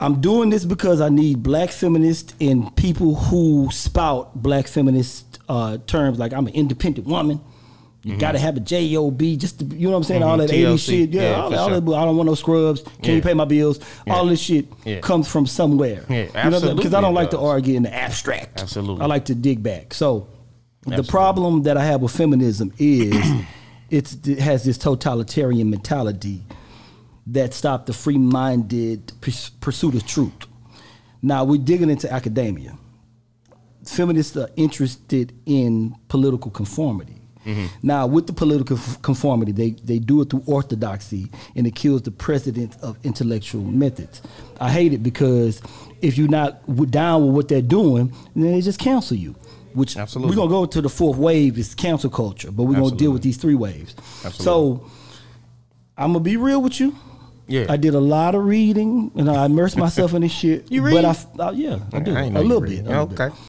I'm doing this because I need black feminists and people who spout black feminist terms, like I'm an independent woman. You gotta have a job, just to, you know what I'm saying, all that TLC, 80s shit. Yeah, all that, I don't want no scrubs. Can you pay my bills? All this shit comes from somewhere. Yeah, absolutely. Because I don't like to argue in the abstract. Absolutely, I like to dig back. So the problem that I have with feminism is it has this totalitarian mentality that stopped the free-minded pursuit of truth. Now we're digging into academia. Feminists are interested in political conformity. Now, with the political conformity, they do it through orthodoxy, and it kills the precedent of intellectual methods. I hate it because if you're not down with what they're doing, then they just cancel you, which we're going to go to the fourth wave is cancel culture, but we're going to deal with these three waves. So I'm going to be real with you. Yeah, I did a lot of reading, and I immersed myself in this shit. You read? But I, yeah, I do. I a little bit. Okay.